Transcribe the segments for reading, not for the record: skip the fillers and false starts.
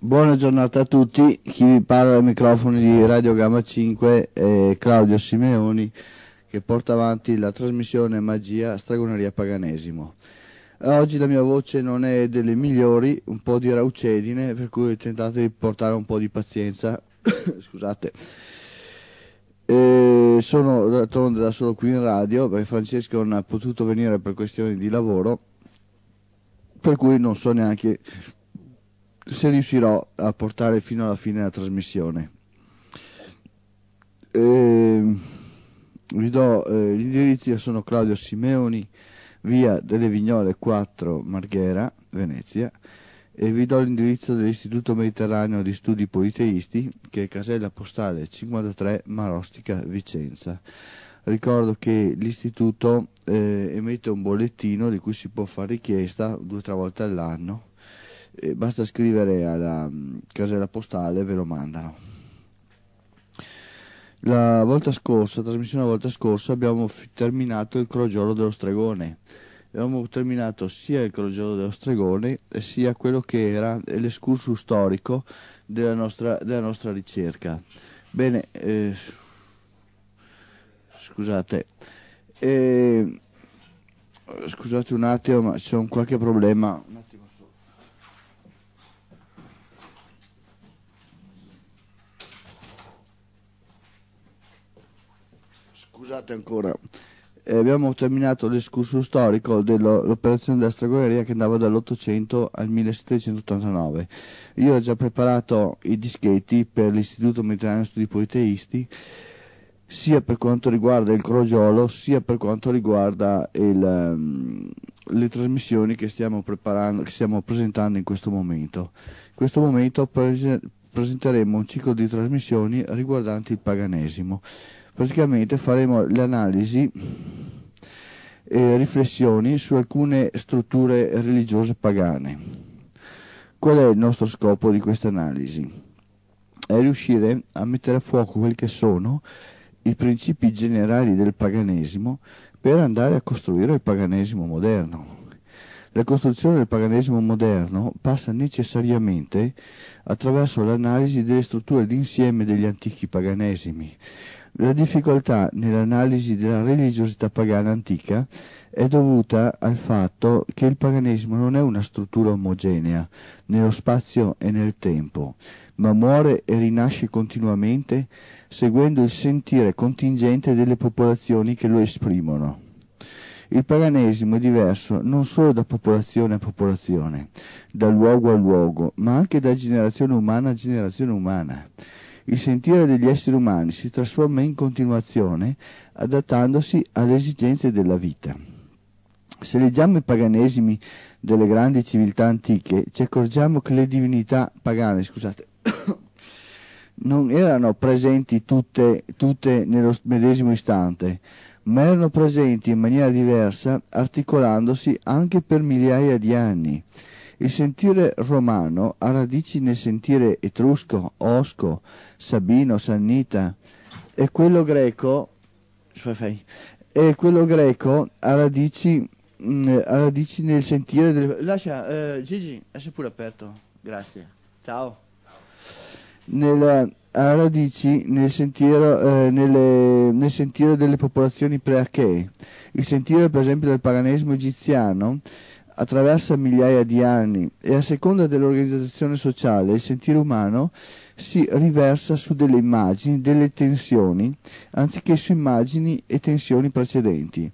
Buona giornata a tutti, chi vi parla ai microfoni di Radio Gamma 5 è Claudio Simeoni, che porta avanti la trasmissione Magia Stregoneria Paganesimo. Oggi la mia voce non è delle migliori, un po' di raucedine, per cui tentate di portare un po' di pazienza. Scusate. Sono d'altronde da solo qui in radio, perché Francesco non ha potuto venire per questioni di lavoro, per cui non so neanche se riuscirò a portare fino alla fine la trasmissione. Vi do gli indirizzi. Io sono Claudio Simeoni, via delle Vignole 4, Marghera, Venezia, e vi do l'indirizzo dell'Istituto Mediterraneo di Studi Politeisti, che è Casella Postale 53, Marostica, Vicenza. Ricordo che l'istituto emette un bollettino di cui si può fare richiesta 2 o 3 volte all'anno. Basta scrivere alla casella postale e ve lo mandano. La trasmissione volta scorsa abbiamo terminato il crogiolo dello stregone. Abbiamo terminato sia il crogiolo dello stregone sia quello che era l'escursus storico della nostra ricerca. Bene, scusate. Scusate un attimo, ma c'è un qualche problema. Un attimo. Scusate ancora, abbiamo terminato l'escursus storico dell'operazione della stregoneria, che andava dall'800 al 1789. Io ho già preparato i dischetti per l'Istituto Mediterraneo Studi Politeisti, sia per quanto riguarda il crogiolo, sia per quanto riguarda le trasmissioni che stiamo presentando in questo momento. In questo momento presenteremo un ciclo di trasmissioni riguardanti il paganesimo. Praticamente faremo le analisi e riflessioni su alcune strutture religiose pagane. Qual è il nostro scopo di questa analisi? È riuscire a mettere a fuoco quelli che sono i principi generali del paganesimo per andare a costruire il paganesimo moderno. La costruzione del paganesimo moderno passa necessariamente attraverso l'analisi delle strutture d'insieme degli antichi paganesimi. La difficoltà nell'analisi della religiosità pagana antica è dovuta al fatto che il paganesimo non è una struttura omogenea nello spazio e nel tempo, ma muore e rinasce continuamente seguendo il sentire contingente delle popolazioni che lo esprimono. Il paganesimo è diverso non solo da popolazione a popolazione, da luogo a luogo, ma anche da generazione umana a generazione umana. Il sentire degli esseri umani si trasforma in continuazione, adattandosi alle esigenze della vita. Se leggiamo i paganesimi delle grandi civiltà antiche, ci accorgiamo che le divinità pagane, scusate, non erano presenti tutte nello medesimo istante, ma erano presenti in maniera diversa, articolandosi anche per migliaia di anni. Il sentire romano ha radici nel sentire etrusco, osco, sabino, sannita, e quello greco ha radici nel sentire delle... Lascia, Gigi, lascia pure aperto, grazie, ciao. Ha radici nel sentire delle popolazioni preachee. Il sentire, per esempio, del paganesimo egiziano attraversa migliaia di anni, e a seconda dell'organizzazione sociale il sentire umano si riversa su delle immagini, delle tensioni, anziché su immagini e tensioni precedenti.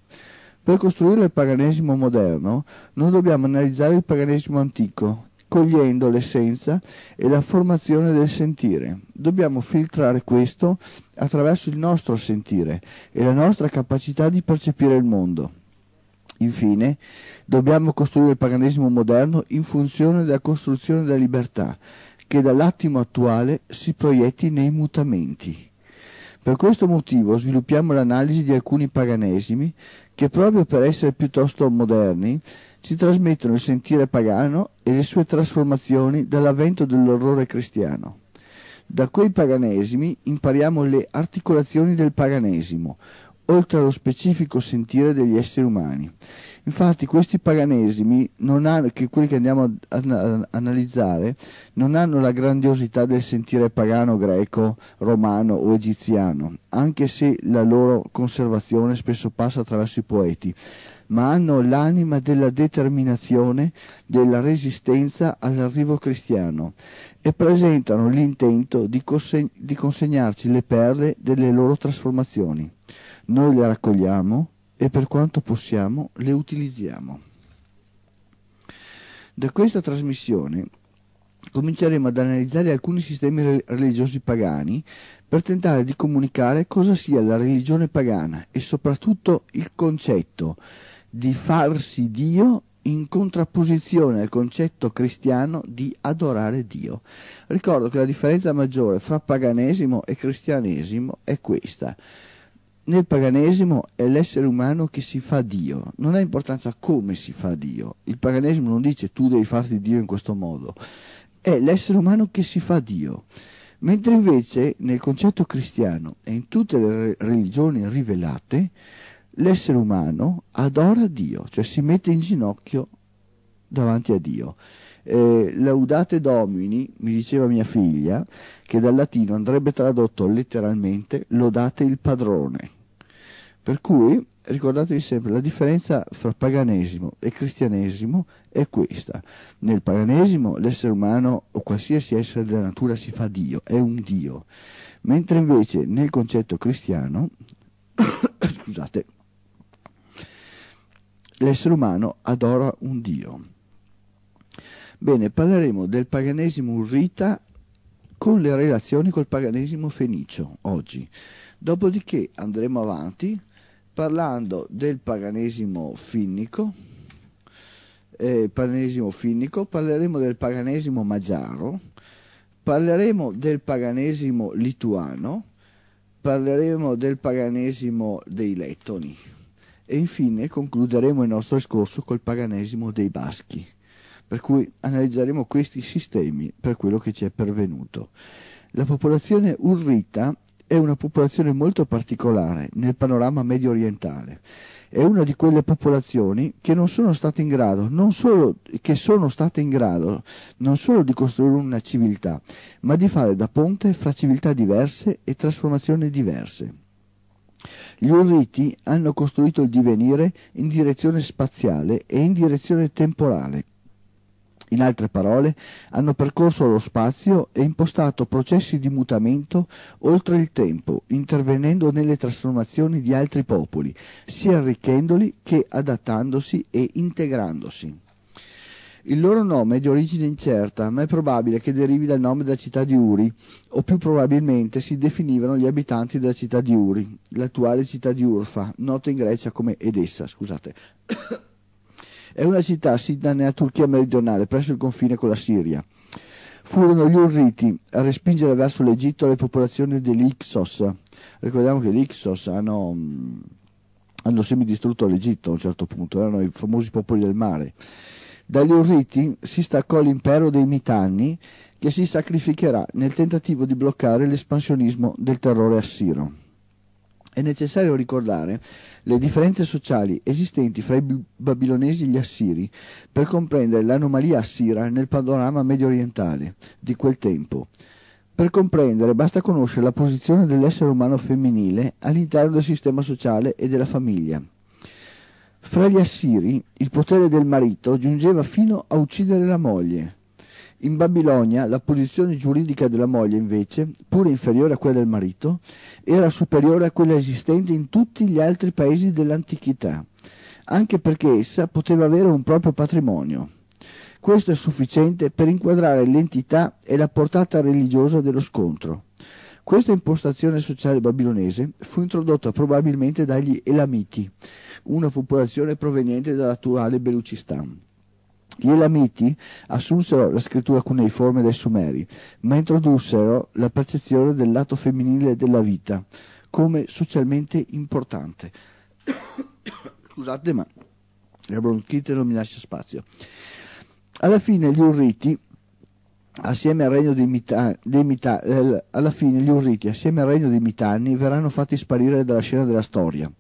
Per costruire il paganesimo moderno non dobbiamo analizzare il paganesimo antico, cogliendo l'essenza e la formazione del sentire. Dobbiamo filtrare questo attraverso il nostro sentire e la nostra capacità di percepire il mondo. Infine, dobbiamo costruire il paganesimo moderno in funzione della costruzione della libertà, che dall'attimo attuale si proietti nei mutamenti. Per questo motivo sviluppiamo l'analisi di alcuni paganesimi che, proprio per essere piuttosto moderni, ci trasmettono il sentire pagano e le sue trasformazioni dall'avvento dell'orrore cristiano. Da quei paganesimi impariamo le articolazioni del paganesimo, oltre allo specifico sentire degli esseri umani. Infatti questi paganesimi, non hanno, che quelli che andiamo a analizzare, non hanno la grandiosità del sentire pagano greco, romano o egiziano, anche se la loro conservazione spesso passa attraverso i poeti, ma hanno l'anima della determinazione, della resistenza all'arrivo cristiano e presentano l'intento di consegnarci le perle delle loro trasformazioni. Noi le raccogliamo e per quanto possiamo le utilizziamo. Da questa trasmissione cominceremo ad analizzare alcuni sistemi religiosi pagani per tentare di comunicare cosa sia la religione pagana e soprattutto il concetto di farsi Dio in contrapposizione al concetto cristiano di adorare Dio. Ricordo che la differenza maggiore fra paganesimo e cristianesimo è questa. Nel paganesimo è l'essere umano che si fa Dio, non ha importanza come si fa Dio. Il paganesimo non dice tu devi farti Dio in questo modo, è l'essere umano che si fa Dio. Mentre invece nel concetto cristiano e in tutte le religioni rivelate, l'essere umano adora Dio, cioè si mette in ginocchio davanti a Dio. Laudate Domini, mi diceva mia figlia, che dal latino andrebbe tradotto letteralmente lodate il padrone. Per cui ricordatevi sempre, la differenza fra paganesimo e cristianesimo è questa. Nel paganesimo l'essere umano o qualsiasi essere della natura si fa Dio, è un Dio, mentre invece nel concetto cristiano scusate, l'essere umano adora un Dio. Bene, parleremo del paganesimo urrita con le relazioni col paganesimo fenicio oggi. Dopodiché andremo avanti parlando del paganesimo finnico, parleremo del paganesimo magiaro, parleremo del paganesimo lituano, parleremo del paganesimo dei lettoni e infine concluderemo il nostro discorso col paganesimo dei baschi. Per cui analizzeremo questi sistemi per quello che ci è pervenuto. La popolazione urrita è una popolazione molto particolare nel panorama medio orientale. È una di quelle popolazioni che sono state in grado non solo di costruire una civiltà, ma di fare da ponte fra civiltà diverse e trasformazioni diverse. Gli Urriti hanno costruito il divenire in direzione spaziale e in direzione temporale. In altre parole, hanno percorso lo spazio e impostato processi di mutamento oltre il tempo, intervenendo nelle trasformazioni di altri popoli, sia arricchendoli che adattandosi e integrandosi. Il loro nome è di origine incerta, ma è probabile che derivi dal nome della città di Uri, o più probabilmente si definivano gli abitanti della città di Uri, l'attuale città di Urfa, nota in Grecia come Edessa, scusate. È una città sita nella Turchia meridionale, presso il confine con la Siria. Furono gli Urriti a respingere verso l'Egitto le popolazioni degli Ixos. Ricordiamo che gli Ixos hanno semidistrutto l'Egitto a un certo punto, erano i famosi popoli del mare. Dagli Urriti si staccò l'impero dei Mitanni, che si sacrificherà nel tentativo di bloccare l'espansionismo del terrore assiro. È necessario ricordare le differenze sociali esistenti fra i babilonesi e gli assiri per comprendere l'anomalia assira nel panorama mediorientale di quel tempo. Per comprendere basta conoscere la posizione dell'essere umano femminile all'interno del sistema sociale e della famiglia. Fra gli assiri il potere del marito giungeva fino a uccidere la moglie. In Babilonia la posizione giuridica della moglie invece, pur inferiore a quella del marito, era superiore a quella esistente in tutti gli altri paesi dell'antichità, anche perché essa poteva avere un proprio patrimonio. Questo è sufficiente per inquadrare l'entità e la portata religiosa dello scontro. Questa impostazione sociale babilonese fu introdotta probabilmente dagli Elamiti, una popolazione proveniente dall'attuale Belucistan. Gli Elamiti assunsero la scrittura cuneiforme dai Sumeri, ma introdussero la percezione del lato femminile della vita come socialmente importante. Scusate, ma la bronchite non mi lascia spazio. Alla fine gli Urriti assieme al regno dei Mitanni, alla fine gli Urriti assieme al regno dei Mitanni verranno fatti sparire dalla scena della storia,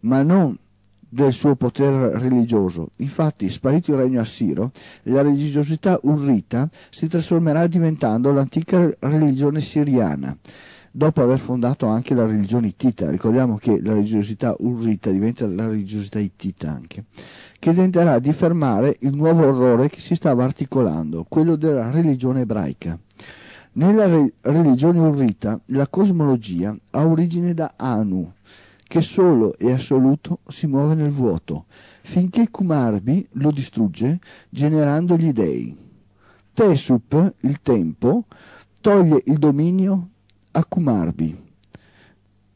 ma non del suo potere religioso. Infatti, sparito il regno assiro, la religiosità urrita si trasformerà diventando l'antica religione siriana, dopo aver fondato anche la religione ittita. Ricordiamo che la religiosità urrita diventa la religiosità ittita anche, che tenterà di fermare il nuovo orrore che si stava articolando, quello della religione ebraica. Nella religione urrita la cosmologia ha origine da Anu, che solo e assoluto si muove nel vuoto, finché Kumarbi lo distrugge generando gli dei. Tesup, il tempo, toglie il dominio a Kumarbi,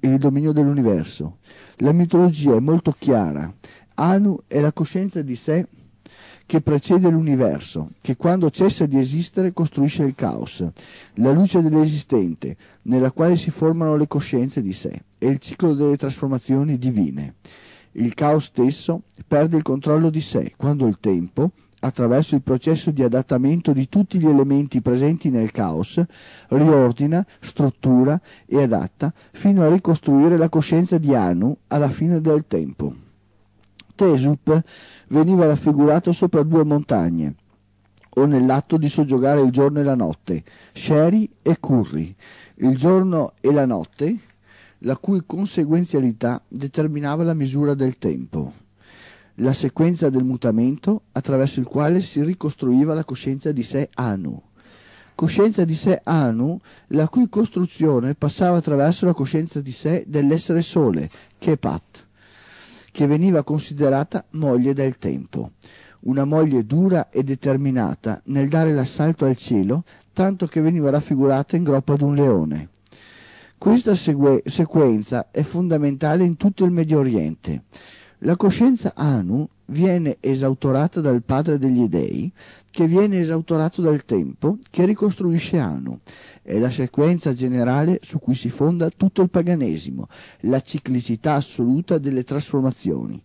il dominio dell'universo. La mitologia è molto chiara. Anu è la coscienza di sé che precede l'universo, che quando cessa di esistere costruisce il caos, la luce dell'esistente, nella quale si formano le coscienze di sé, e il ciclo delle trasformazioni divine. Il caos stesso perde il controllo di sé, quando il tempo, attraverso il processo di adattamento di tutti gli elementi presenti nel caos, riordina, struttura e adatta, fino a ricostruire la coscienza di Anu alla fine del tempo. Tesup veniva raffigurato sopra due montagne, o nell'atto di soggiogare il giorno e la notte, Sheri e Curri, il giorno e la notte, la cui conseguenzialità determinava la misura del tempo, la sequenza del mutamento attraverso il quale si ricostruiva la coscienza di sé Anu. Coscienza di sé Anu, la cui costruzione passava attraverso la coscienza di sé dell'essere sole, Kepat, che veniva considerata moglie del tempo, una moglie dura e determinata nel dare l'assalto al cielo, tanto che veniva raffigurata in groppa ad un leone. Questa sequenza è fondamentale in tutto il Medio Oriente. La coscienza Anu viene esautorata dal padre degli dei, che viene esautorato dal tempo, che ricostruisce Anu. È la sequenza generale su cui si fonda tutto il paganesimo, la ciclicità assoluta delle trasformazioni.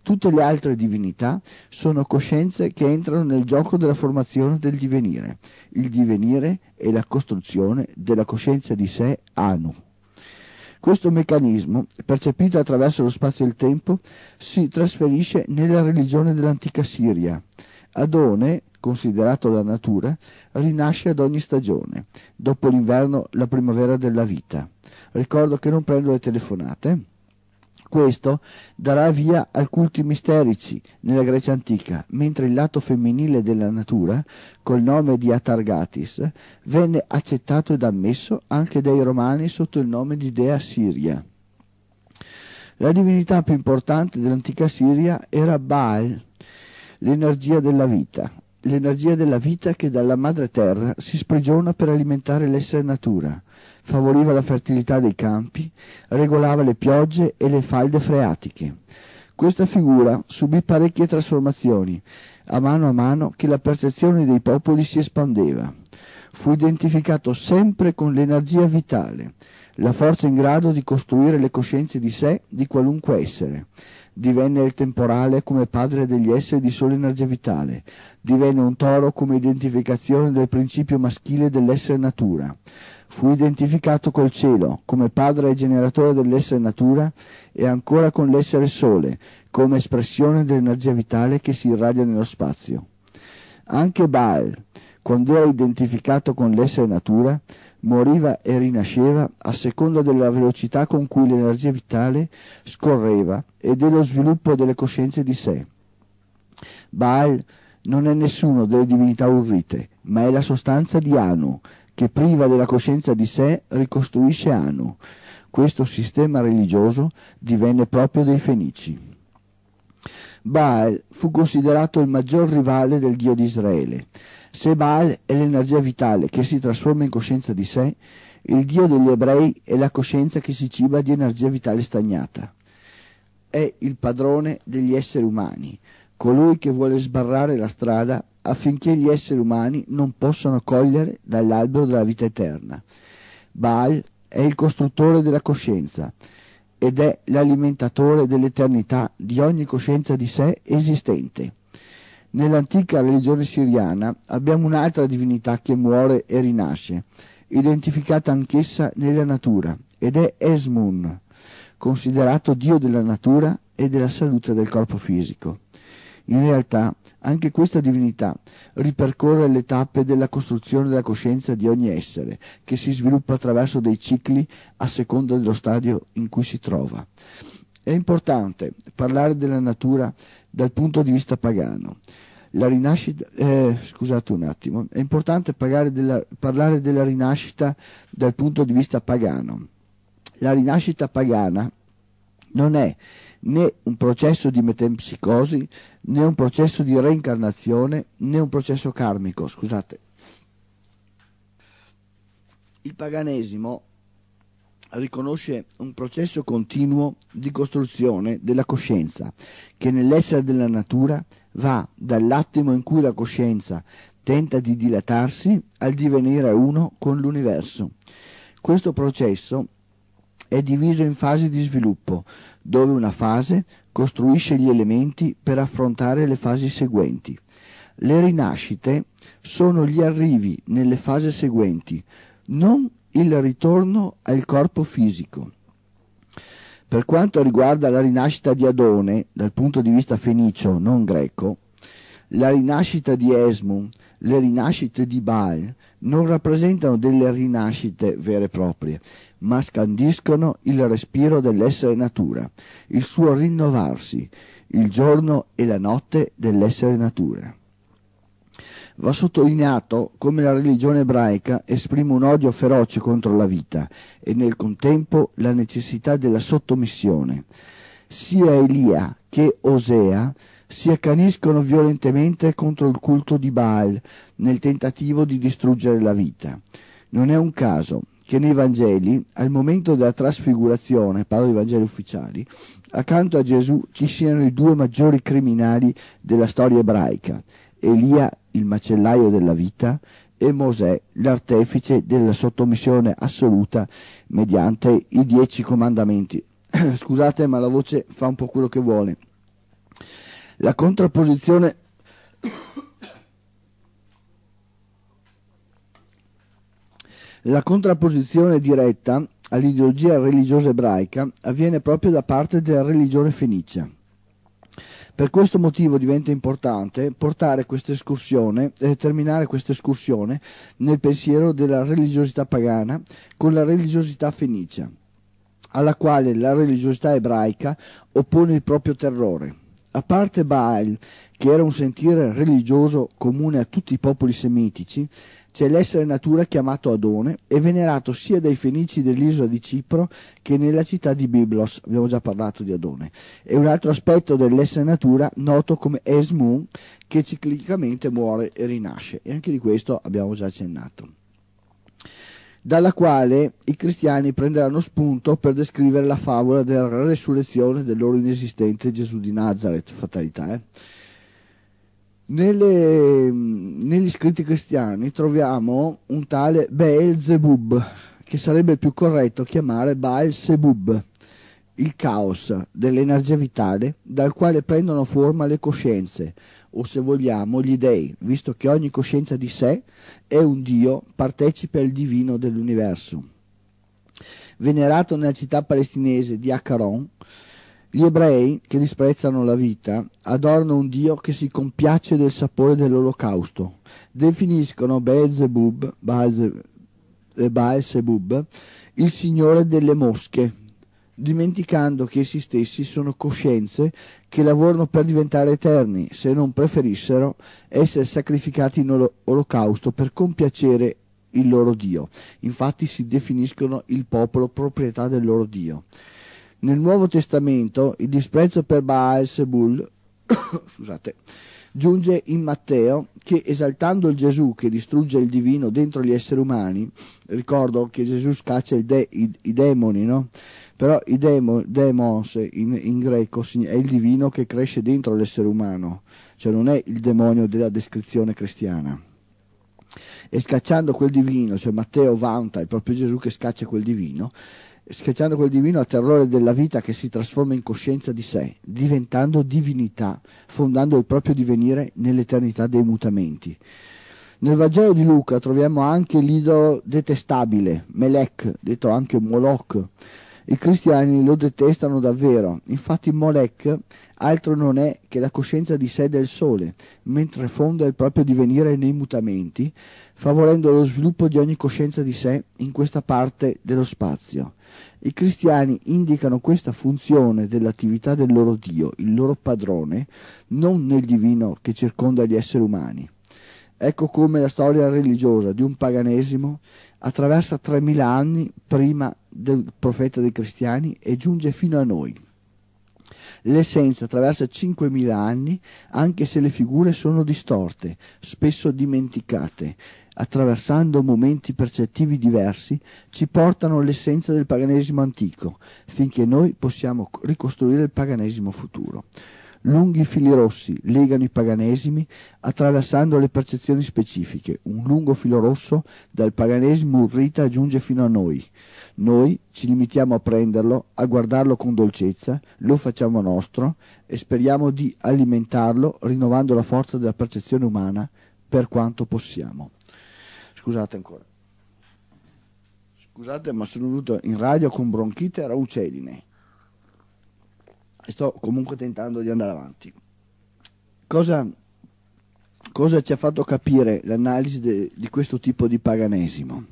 Tutte le altre divinità sono coscienze che entrano nel gioco della formazione del divenire. Il divenire è la costruzione della coscienza di sé Anu. Questo meccanismo, percepito attraverso lo spazio e il tempo, si trasferisce nella religione dell'antica Siria. Adone, considerato la natura, rinasce ad ogni stagione, dopo l'inverno la primavera della vita. Ricordo che non prendo le telefonate. Questo darà via al culti misterici nella Grecia antica, mentre il lato femminile della natura, col nome di Atargatis, venne accettato ed ammesso anche dai romani sotto il nome di dea Siria. La divinità più importante dell'antica Siria era Baal, l'energia della vita che dalla madre terra si sprigiona per alimentare l'essere natura. Favoriva la fertilità dei campi, regolava le piogge e le falde freatiche. Questa figura subì parecchie trasformazioni, a mano che la percezione dei popoli si espandeva. Fu identificato sempre con l'energia vitale, la forza in grado di costruire le coscienze di sé di qualunque essere. Divenne il temporale come padre degli esseri di sola energia vitale, divenne un toro come identificazione del principio maschile dell'essere natura. Fu identificato col cielo, come padre e generatore dell'essere natura, e ancora con l'essere sole, come espressione dell'energia vitale che si irradia nello spazio. Anche Baal, quando era identificato con l'essere natura, moriva e rinasceva a seconda della velocità con cui l'energia vitale scorreva e dello sviluppo delle coscienze di sé. Baal non è nessuno delle divinità urrite, ma è la sostanza di Anu, che priva della coscienza di sé ricostruisce Anu. Questo sistema religioso divenne proprio dei Fenici. Baal fu considerato il maggior rivale del Dio di Israele. Se Baal è l'energia vitale che si trasforma in coscienza di sé, il Dio degli ebrei è la coscienza che si ciba di energia vitale stagnata. È il padrone degli esseri umani, colui che vuole sbarrare la strada affinché gli esseri umani non possano cogliere dall'albero della vita eterna. Baal è il costruttore della coscienza ed è l'alimentatore dell'eternità di ogni coscienza di sé esistente. Nell'antica religione siriana abbiamo un'altra divinità che muore e rinasce, identificata anch'essa nella natura, ed è Esmun, considerato dio della natura e della salute del corpo fisico. In realtà anche questa divinità ripercorre le tappe della costruzione della coscienza di ogni essere, che si sviluppa attraverso dei cicli a seconda dello stadio in cui si trova. È importante parlare della natura dal punto di vista pagano. La rinascita, è importante parlare della rinascita dal punto di vista pagano. La rinascita pagana non è né un processo di metempsicosi, né un processo di reincarnazione, né un processo karmico, Il paganesimo riconosce un processo continuo di costruzione della coscienza, che nell'essere della natura va dall'attimo in cui la coscienza tenta di dilatarsi al divenire uno con l'universo. Questo processo è diviso in fasi di sviluppo, dove una fase costruisce gli elementi per affrontare le fasi seguenti. Le rinascite sono gli arrivi nelle fasi seguenti, non il ritorno al corpo fisico. Per quanto riguarda la rinascita di Adone, dal punto di vista fenicio, non greco, la rinascita di Esmun, le rinascite di Baal, non rappresentano delle rinascite vere e proprie, ma scandiscono il respiro dell'essere natura, il suo rinnovarsi, il giorno e la notte dell'essere natura. Va sottolineato come la religione ebraica esprime un odio feroce contro la vita e nel contempo la necessità della sottomissione. Sia Elia che Osea si accaniscono violentemente contro il culto di Baal nel tentativo di distruggere la vita. Non è un caso che nei Vangeli, al momento della trasfigurazione, parlo di Vangeli ufficiali, accanto a Gesù ci siano i due maggiori criminali della storia ebraica, Elia, il macellaio della vita, e Mosè, l'artefice della sottomissione assoluta mediante i 10 comandamenti. Scusate, ma la voce fa un po' quello che vuole. La contrapposizione diretta all'ideologia religiosa ebraica avviene proprio da parte della religione fenicia. Per questo motivo diventa importante terminare questa escursione nel pensiero della religiosità pagana con la religiosità fenicia, alla quale la religiosità ebraica oppone il proprio terrore. A parte Baal, che era un sentire religioso comune a tutti i popoli semitici, c'è l'essere natura chiamato Adone e venerato sia dai fenici dell'isola di Cipro che nella città di Biblos, abbiamo già parlato di Adone, e un altro aspetto dell'essere natura noto come Esmun, che ciclicamente muore e rinasce, e anche di questo abbiamo già accennato, dalla quale i cristiani prenderanno spunto per descrivere la favola della resurrezione del loro inesistente Gesù di Nazareth, fatalità, Negli scritti cristiani troviamo un tale Baal-Sebub, che sarebbe più corretto chiamare Baal-Sebub, il caos dell'energia vitale dal quale prendono forma le coscienze, o se vogliamo gli dei, visto che ogni coscienza di sé è un dio partecipe al divino dell'universo. Venerato nella città palestinese di Accaron, gli ebrei, che disprezzano la vita, adorano un Dio che si compiace del sapore dell'olocausto. Definiscono Baal-Sebub il signore delle mosche, dimenticando che essi stessi sono coscienze che lavorano per diventare eterni, se non preferissero essere sacrificati in olocausto per compiacere il loro Dio. Infatti si definiscono il popolo proprietà del loro Dio. Nel Nuovo Testamento il disprezzo per Baal-Sebub giunge in Matteo, che esaltando il Gesù che distrugge il divino dentro gli esseri umani, ricordo che Gesù scaccia i demoni, no? Però i demons in greco è il divino che cresce dentro l'essere umano, cioè non è il demonio della descrizione cristiana. E scacciando quel divino, cioè Matteo vanta il proprio Gesù che scaccia quel divino, schiacciando quel divino a terrore della vita che si trasforma in coscienza di sé, diventando divinità, fondando il proprio divenire nell'eternità dei mutamenti. Nel Vangelo di Luca troviamo anche l'idolo detestabile, Melech, detto anche Moloch. I cristiani lo detestano davvero, infatti Molech altro non è che la coscienza di sé del sole, mentre fonda il proprio divenire nei mutamenti, favorendo lo sviluppo di ogni coscienza di sé in questa parte dello spazio. I cristiani indicano questa funzione dell'attività del loro Dio, il loro padrone, non nel divino che circonda gli esseri umani. Ecco come la storia religiosa di un paganesimo attraversa 3.000 anni prima del profeta dei cristiani e giunge fino a noi. L'essenza attraversa 5.000 anni, anche se le figure sono distorte, spesso dimenticate, attraversando momenti percettivi diversi, ci portano all'essenza del paganesimo antico, finché noi possiamo ricostruire il paganesimo futuro. Lunghi fili rossi legano i paganesimi attraversando le percezioni specifiche. Un lungo filo rosso dal paganesimo urrita giunge fino a noi. Noi ci limitiamo a prenderlo, a guardarlo con dolcezza, lo facciamo nostro e speriamo di alimentarlo rinnovando la forza della percezione umana per quanto possiamo. Scusate ancora. Scusate, ma sono venuto in radio con bronchite e raucedine. Sto comunque tentando di andare avanti. Cosa ci ha fatto capire l'analisi di questo tipo di paganesimo?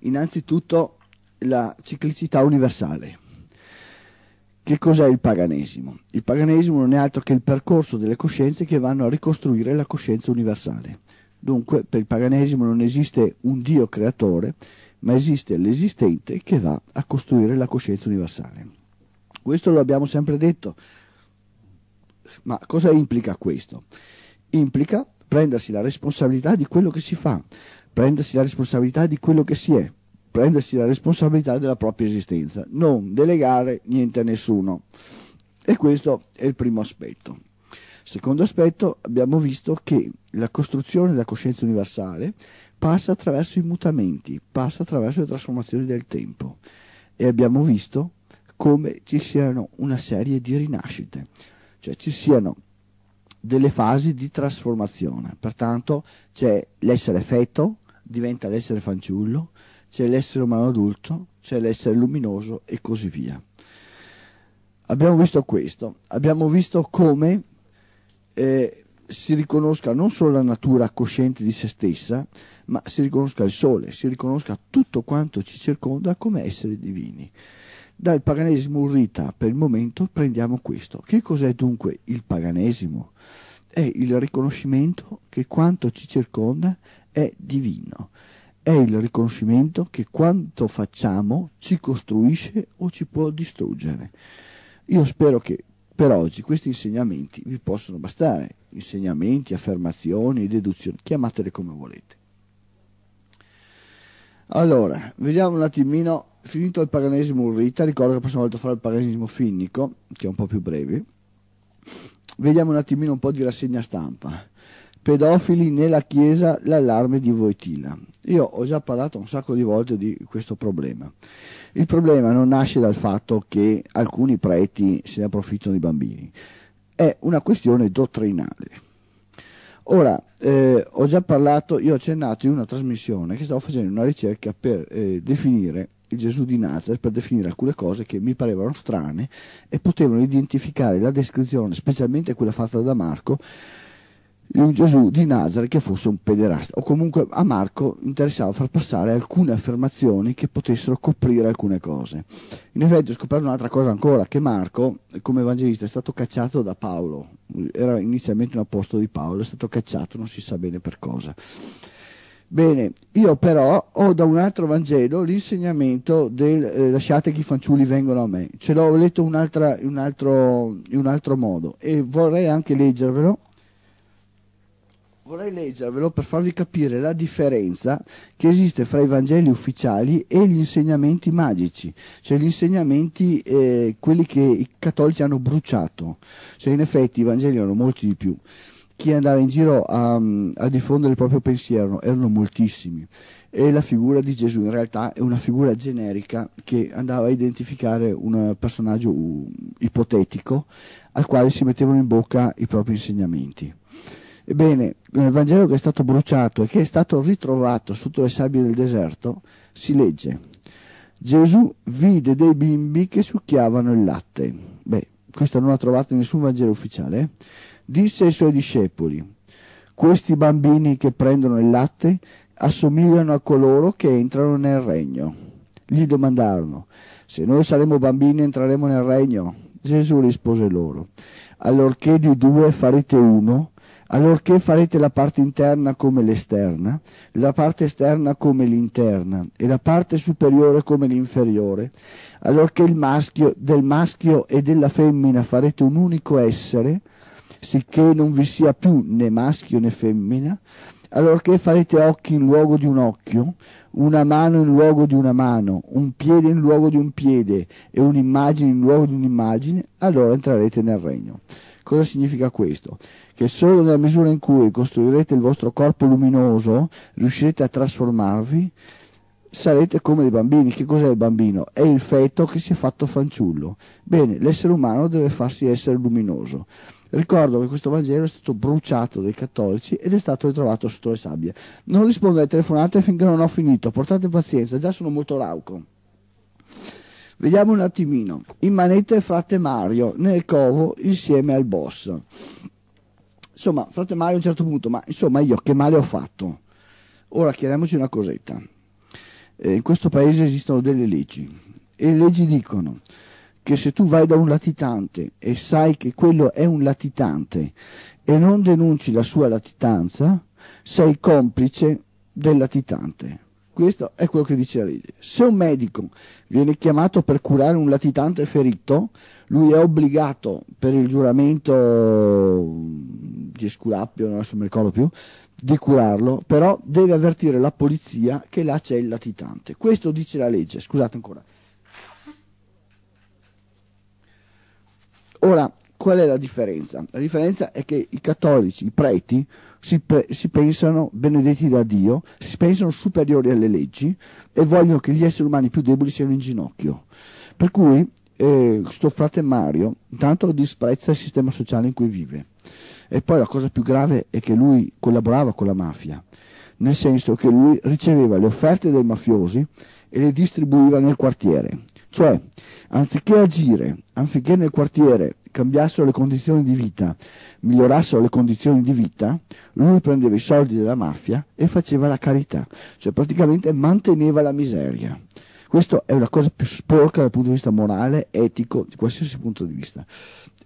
Innanzitutto la ciclicità universale. Che cos'è il paganesimo? Il paganesimo non è altro che il percorso delle coscienze che vanno a ricostruire la coscienza universale. Dunque, per il paganesimo non esiste un Dio creatore, ma esiste l'esistente che va a costruire la coscienza universale. Questo lo abbiamo sempre detto, ma cosa implica questo? Implica prendersi la responsabilità di quello che si fa, prendersi la responsabilità di quello che si è, prendersi la responsabilità della propria esistenza, non delegare niente a nessuno. E questo è il primo aspetto. Secondo aspetto, abbiamo visto che la costruzione della coscienza universale passa attraverso i mutamenti, passa attraverso le trasformazioni del tempo. E abbiamo visto come ci siano una serie di rinascite, cioè ci siano delle fasi di trasformazione. Pertanto c'è l'essere feto, diventa l'essere fanciullo, c'è l'essere umano adulto, c'è l'essere luminoso e così via. Abbiamo visto questo, abbiamo visto come si riconosca non solo la natura cosciente di se stessa, ma si riconosca il sole, si riconosca tutto quanto ci circonda come esseri divini. Dal paganesimo urrita per il momento prendiamo questo. Che cos'è dunque il paganesimo? È il riconoscimento che quanto ci circonda è divino, è il riconoscimento che quanto facciamo ci costruisce o ci può distruggere. Io spero che per oggi questi insegnamenti vi possano bastare, insegnamenti, affermazioni, deduzioni, chiamatele come volete. Allora, vediamo un attimino. Finito il paganesimo urrita, ricordo che la prossima volta farò il paganesimo finnico, che è un po' più breve. Vediamo un attimino un po' di rassegna stampa. Pedofili nella chiesa, l'allarme di Voitila. Io ho già parlato un sacco di volte di questo problema. Il problema non nasce dal fatto che alcuni preti se ne approfittano di bambini. È una questione dottrinale. Ora, ho già parlato, io ho accennato in una trasmissione che stavo facendo una ricerca per definire il Gesù di Nazareth, per definire alcune cose che mi parevano strane e potevano identificare la descrizione, specialmente quella fatta da Marco, di un Gesù di Nazareth che fosse un pederasta, o comunque a Marco interessava far passare alcune affermazioni che potessero coprire alcune cose. In effetti ho scoperto un'altra cosa ancora, che Marco come evangelista è stato cacciato da Paolo, era inizialmente un apostolo di Paolo, è stato cacciato non si sa bene per cosa. Bene, io però ho da un altro Vangelo l'insegnamento del lasciate che i fanciulli vengano a me, ce l'ho letto in un altro modo e vorrei anche leggervelo. Vorrei leggervelo per farvi capire la differenza che esiste fra i Vangeli ufficiali e gli insegnamenti magici, cioè gli insegnamenti, quelli che i cattolici hanno bruciato, cioè in effetti i Vangeli hanno molti di più. chi andava in giro a diffondere il proprio pensiero erano moltissimi, e la figura di Gesù in realtà è una figura generica che andava a identificare un personaggio ipotetico al quale si mettevano in bocca i propri insegnamenti. Ebbene, nel Vangelo che è stato bruciato e che è stato ritrovato sotto le sabbie del deserto si legge: Gesù vide dei bimbi che succhiavano il latte. Beh, questo non l'ha trovato in nessun Vangelo ufficiale. Disse ai suoi discepoli: questi bambini che prendono il latte assomigliano a coloro che entrano nel regno. Gli domandarono: se noi saremo bambini entreremo nel regno? Gesù rispose loro: allorché di due farete uno, allorché farete la parte interna come l'esterna, la parte esterna come l'interna e la parte superiore come l'inferiore, allorché del maschio e della femmina farete un unico essere, sicché non vi sia più né maschio né femmina, allorché farete occhi in luogo di un occhio, una mano in luogo di una mano, un piede in luogo di un piede e un'immagine in luogo di un'immagine, allora entrerete nel regno. Cosa significa questo? Che solo nella misura in cui costruirete il vostro corpo luminoso, riuscirete a trasformarvi, sarete come dei bambini. Che cos'è il bambino? È il feto che si è fatto fanciullo. Bene, l'essere umano deve farsi essere luminoso. Ricordo che questo Vangelo è stato bruciato dai cattolici ed è stato ritrovato sotto le sabbie. Non rispondo alle telefonate finché non ho finito, portate pazienza, già sono molto rauco. Vediamo un attimino. In manette frate Mario nel covo insieme al boss. Insomma, frate Mario a un certo punto, ma insomma io che male ho fatto? Ora chiariamoci una cosetta. In questo paese esistono delle leggi e le leggi dicono che se tu vai da un latitante e sai che quello è un latitante e non denunci la sua latitanza, sei complice del latitante. Questo è quello che dice la legge. Se un medico viene chiamato per curare un latitante ferito, lui è obbligato per il giuramento di Esculapio, non mi ricordo più, di curarlo, però deve avvertire la polizia che là c'è il latitante. Questo dice la legge, scusate ancora. Ora, qual è la differenza? La differenza è che i cattolici, i preti, si pensano benedetti da Dio, si pensano superiori alle leggi e vogliono che gli esseri umani più deboli siano in ginocchio. Per cui, questo frate Mario, intanto disprezza il sistema sociale in cui vive. E poi la cosa più grave è che lui collaborava con la mafia, nel senso che lui riceveva le offerte dei mafiosi e le distribuiva nel quartiere. Cioè, anziché agire, anziché nel quartiere cambiassero le condizioni di vita, migliorassero le condizioni di vita, lui prendeva i soldi della mafia e faceva la carità. Cioè, praticamente manteneva la miseria. Questa è una cosa più sporca dal punto di vista morale, etico, di qualsiasi punto di vista,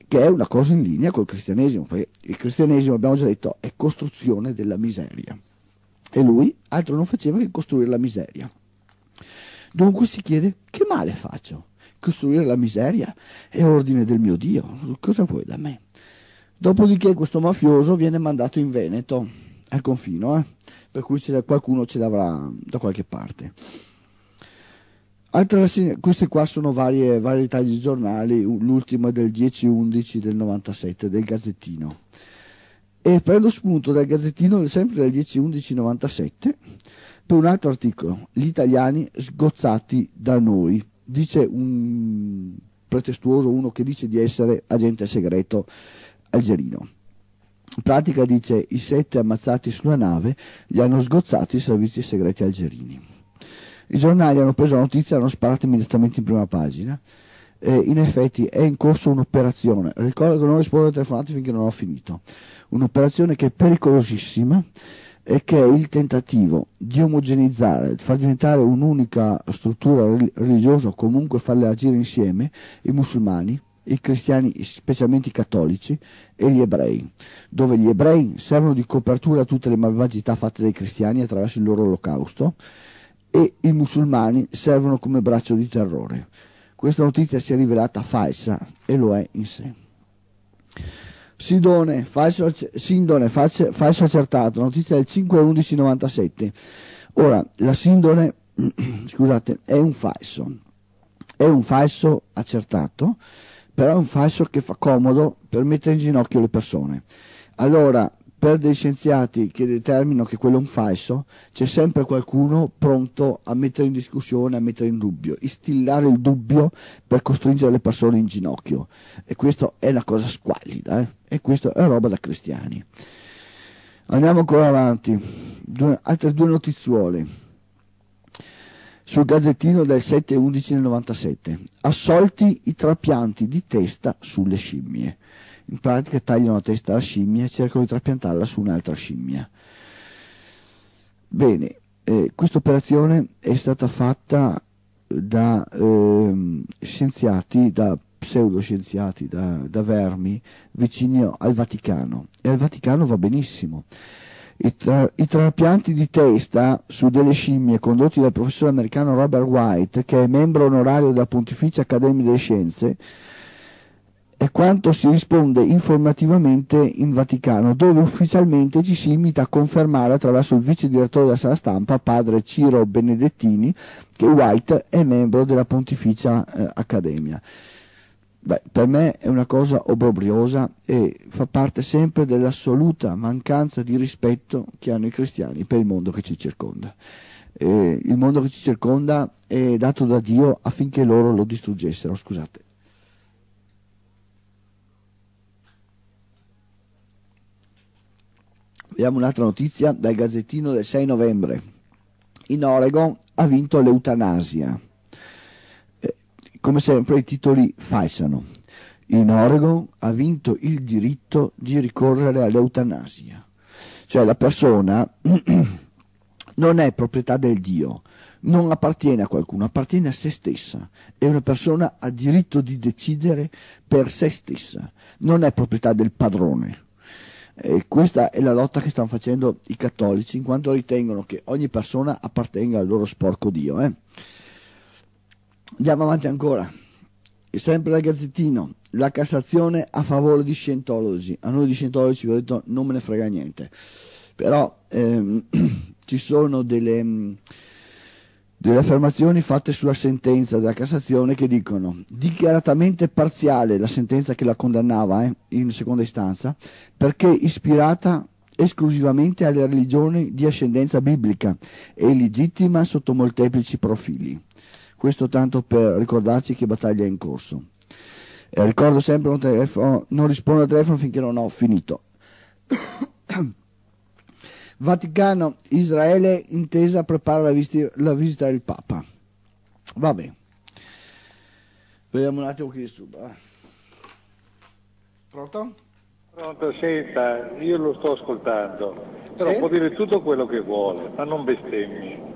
che è una cosa in linea col cristianesimo, perché il cristianesimo, abbiamo già detto, è costruzione della miseria. E lui altro non faceva che costruire la miseria. Dunque si chiede: che male faccio? Costruire la miseria è ordine del mio Dio, cosa vuoi da me? Dopodiché questo mafioso viene mandato in Veneto, al confino, per cui qualcuno ce l'avrà da qualche parte. Queste qua sono vari tagli di giornali, l'ultimo è del 10-11 del 97, del Gazzettino. E prendo spunto dal Gazzettino, sempre del 10-11-97, per un altro articolo: gli italiani sgozzati da noi, dice un pretestuoso, uno che dice di essere agente segreto algerino. In pratica dice: i 7 ammazzati sulla nave gli hanno sgozzati i servizi segreti algerini. I giornali hanno preso la notizia, hanno sparato immediatamente in prima pagina. In effetti è in corso un'operazione, ricordo che non rispondo ai telefonati finché non ho finito, un'operazione che è pericolosissima e che è il tentativo di omogenizzare, di far diventare un'unica struttura religiosa, o comunque farle agire insieme, i musulmani, i cristiani, specialmente i cattolici, e gli ebrei, dove gli ebrei servono di copertura a tutte le malvagità fatte dai cristiani attraverso il loro olocausto e i musulmani servono come braccio di terrore. Questa notizia si è rivelata falsa e lo è in sé. Sindone, falso accertato, notizia del 5-11-97. Ora, la Sindone, scusate, è un falso accertato, però è un falso che fa comodo per mettere in ginocchio le persone. Allora, per dei scienziati che determinano che quello è un falso, c'è sempre qualcuno pronto a mettere in discussione, a mettere in dubbio, instillare il dubbio per costringere le persone in ginocchio. E questa è una cosa squallida, e questa è roba da cristiani. Andiamo ancora avanti, altre due notizuole sul Gazzettino del 7/11/97. Assolti i trapianti di testa sulle scimmie. In pratica tagliano la testa alla scimmia e cercano di trapiantarla su un'altra scimmia. Bene, questa operazione è stata fatta da scienziati, da pseudoscienziati, da vermi vicini al Vaticano, e al Vaticano va benissimo. I trapianti di testa su delle scimmie condotti dal professore americano Robert White, che è membro onorario della Pontificia Accademia delle Scienze, è quanto si risponde informativamente in Vaticano, dove ufficialmente ci si limita a confermare attraverso il vice direttore della sala stampa, padre Ciro Benedettini, che White è membro della Pontificia Accademia. Beh, per me è una cosa obbrobriosa e fa parte sempre dell'assoluta mancanza di rispetto che hanno i cristiani per il mondo che ci circonda. Il mondo che ci circonda è dato da Dio affinché loro lo distruggessero, scusate. Vediamo un'altra notizia dal Gazzettino del 6 novembre. In Oregon ha vinto l'eutanasia. Come sempre i titoli falsano. In Oregon ha vinto il diritto di ricorrere all'eutanasia. Cioè la persona non è proprietà del Dio, non appartiene a qualcuno, appartiene a se stessa. E una persona ha diritto di decidere per se stessa, non è proprietà del padrone. E questa è la lotta che stanno facendo i cattolici, in quanto ritengono che ogni persona appartenga al loro sporco Dio. Andiamo avanti ancora, e sempre dal Gazzettino: la Cassazione a favore di Scientology. A noi di Scientology, vi ho detto, non me ne frega niente, però ci sono delle affermazioni fatte sulla sentenza della Cassazione che dicono: dichiaratamente parziale la sentenza che la condannava in seconda istanza, perché ispirata esclusivamente alle religioni di ascendenza biblica e illegittima sotto molteplici profili. Questo tanto per ricordarci che battaglia è in corso. Ricordo sempre, non rispondo al telefono finché non ho finito. Vaticano, Israele, intesa, prepara la visita del Papa. Vabbè, vediamo un attimo chi disturba. Pronto? Pronto, senta, io lo sto ascoltando, però sì? Può dire tutto quello che vuole, ma non bestemmi.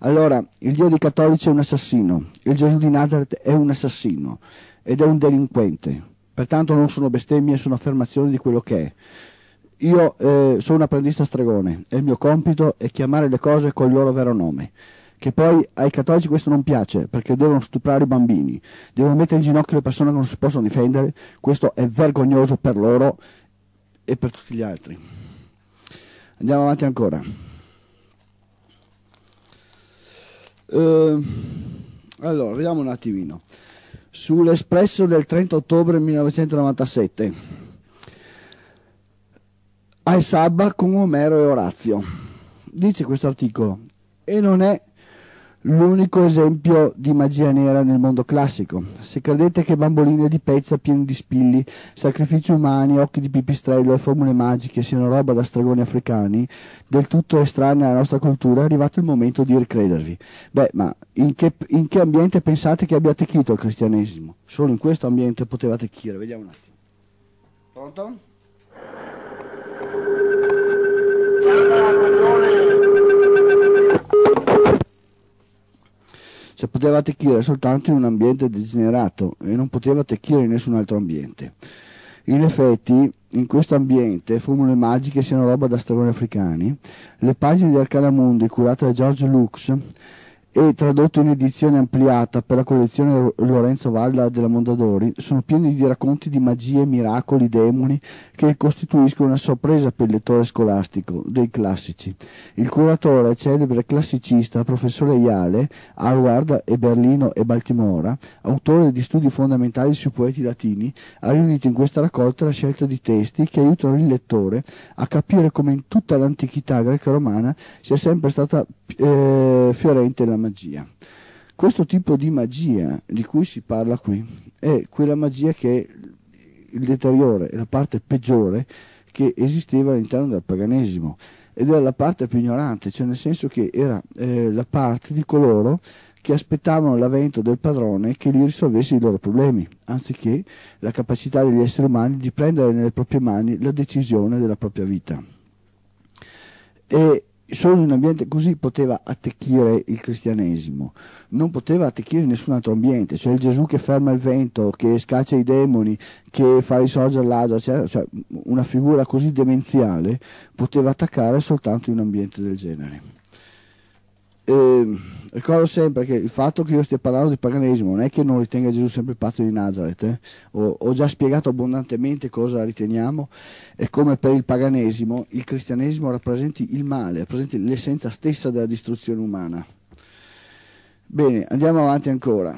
Allora, il Dio dei cattolici è un assassino, il Gesù di Nazareth è un assassino ed è un delinquente, pertanto non sono bestemmie, sono affermazioni di quello che è. Io sono un apprendista stregone e il mio compito è chiamare le cose col loro vero nome, che poi ai cattolici questo non piace, perché devono stuprare i bambini, devono mettere in ginocchio le persone che non si possono difendere. Questo è vergognoso per loro e per tutti gli altri. Andiamo avanti ancora. Allora, vediamo un attimino sull'Espresso del 30 ottobre 1997. Al Sabba con Omero e Orazio, dice questo articolo, e non è l'unico esempio di magia nera nel mondo classico. Se credete che bamboline di pezza piene di spilli, sacrifici umani, occhi di pipistrello e formule magiche siano roba da stregoni africani, del tutto estranea alla nostra cultura, è arrivato il momento di ricredervi. Beh, ma in che ambiente pensate che abbia attecchito il cristianesimo? Solo in questo ambiente poteva attecchire. Vediamo un attimo. Pronto? Cioè, poteva attecchire soltanto in un ambiente degenerato e non poteva attecchire in nessun altro ambiente. In effetti, in questo ambiente, formule magiche siano roba da stregoni africani, le pagine di Arcana Mundi curate da George Lux e tradotto in edizione ampliata per la collezione Lorenzo Valla della Mondadori, sono pieni di racconti di magie, miracoli, demoni che costituiscono una sorpresa per il lettore scolastico dei classici. Il curatore, celebre classicista, professore Yale, Harvard e Berlino e Baltimora, autore di studi fondamentali sui poeti latini, ha riunito in questa raccolta la scelta di testi che aiutano il lettore a capire come in tutta l'antichità greco-romana sia sempre stata fiorente la magia. Questo tipo di magia di cui si parla qui è quella magia che è il deteriore, è la parte peggiore che esisteva all'interno del paganesimo, ed era la parte più ignorante, cioè nel senso che era la parte di coloro che aspettavano l'avvento del padrone che li risolvesse i loro problemi, anziché la capacità degli esseri umani di prendere nelle proprie mani la decisione della propria vita. E solo in un ambiente così poteva attecchire il cristianesimo, non poteva attecchire nessun altro ambiente, cioè il Gesù che ferma il vento, che scaccia i demoni, che fa risorgere l'Ada, cioè una figura così demenziale poteva attaccare soltanto in un ambiente del genere. Ricordo sempre che il fatto che io stia parlando di paganesimo non è che non ritenga Gesù sempre il pazzo di Nazareth, ho già spiegato abbondantemente cosa riteniamo e come per il paganesimo il cristianesimo rappresenti il male, rappresenti l'essenza stessa della distruzione umana. Bene, andiamo avanti ancora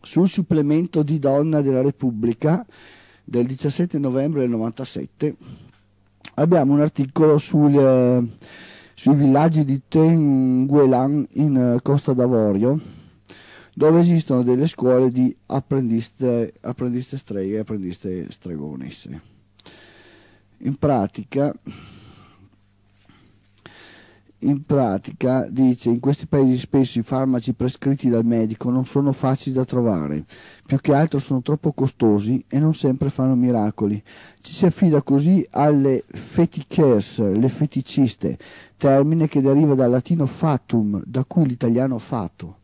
sul supplemento di Donna della Repubblica del 17 novembre del 97. Abbiamo un articolo sui villaggi di Tenguelan in Costa d'Avorio, dove esistono delle scuole di apprendiste streghe e apprendiste stregonesse. In pratica, dice, in questi paesi spesso i farmaci prescritti dal medico non sono facili da trovare, più che altro sono troppo costosi e non sempre fanno miracoli. Ci si affida così alle fetichers, le feticiste, termine che deriva dal latino fatum, da cui l'italiano fatto.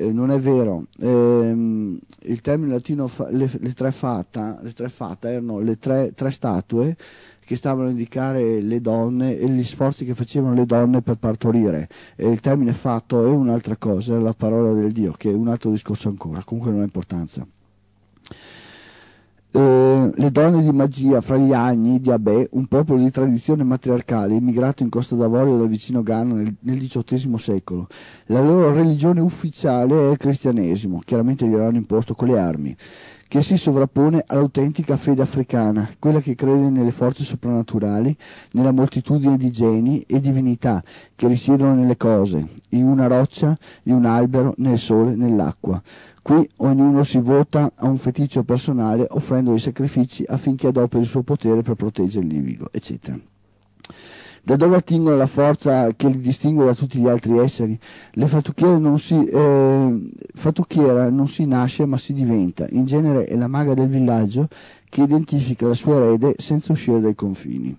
Non è vero, il termine latino, le tre fata erano tre statue che stavano a indicare le donne e gli sforzi che facevano le donne per partorire, e il termine fatto è un'altra cosa, la parola del Dio, che è un altro discorso ancora, comunque non ha importanza. Le donne di magia fra gli Agni di Abè, un popolo di tradizione matriarcale immigrato in Costa d'Avorio dal vicino Ghana nel XVIII secolo. La loro religione ufficiale è il cristianesimo, chiaramente gliel'hanno imposto con le armi, che si sovrappone all'autentica fede africana, quella che crede nelle forze soprannaturali, nella moltitudine di geni e divinità che risiedono nelle cose, in una roccia, in un albero, nel sole, nell'acqua. Qui ognuno si vota a un feticcio personale offrendo dei sacrifici affinché adoperi il suo potere per proteggere l'individuo, eccetera. Da dove attingono la forza che li distingue da tutti gli altri esseri? Le fattucchiera non si nasce ma si diventa, in genere è la maga del villaggio che identifica la sua erede senza uscire dai confini,